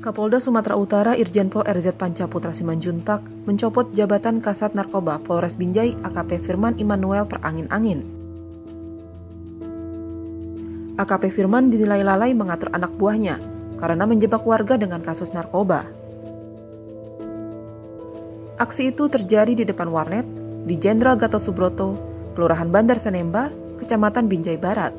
Kapolda Sumatera Utara Irjen Pol RZ Pancaputra Simanjuntak mencopot jabatan Kasat Narkoba Polres Binjai AKP Firman Immanuel Perangin Angin. AKP Firman dinilai lalai mengatur anak buahnya karena menjebak warga dengan kasus narkoba. Aksi itu terjadi di depan warnet di Jenderal Gatot Subroto, Kelurahan Bandar Sanemba, Kecamatan Binjai Barat.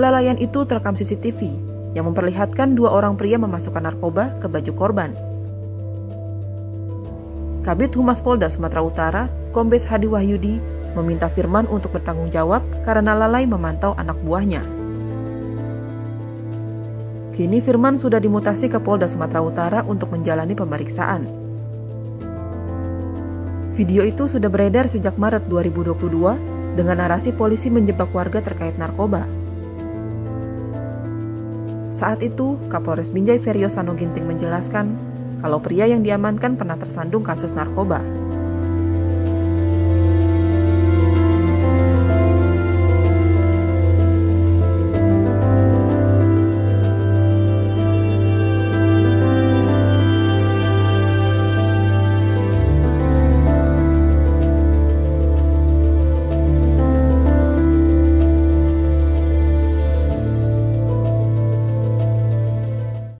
Kelalaian itu terekam CCTV yang memperlihatkan dua orang pria memasukkan narkoba ke baju korban. Kabid Humas Polda Sumatera Utara, Kombes Hadi Wahyudi, meminta Firman untuk bertanggung jawab karena lalai memantau anak buahnya. Kini Firman sudah dimutasi ke Polda Sumatera Utara untuk menjalani pemeriksaan. Video itu sudah beredar sejak Maret 2022 dengan narasi polisi menjebak warga terkait narkoba. Saat itu, Kapolres Binjai Ferio Sanu Ginting menjelaskan kalau pria yang diamankan pernah tersandung kasus narkoba.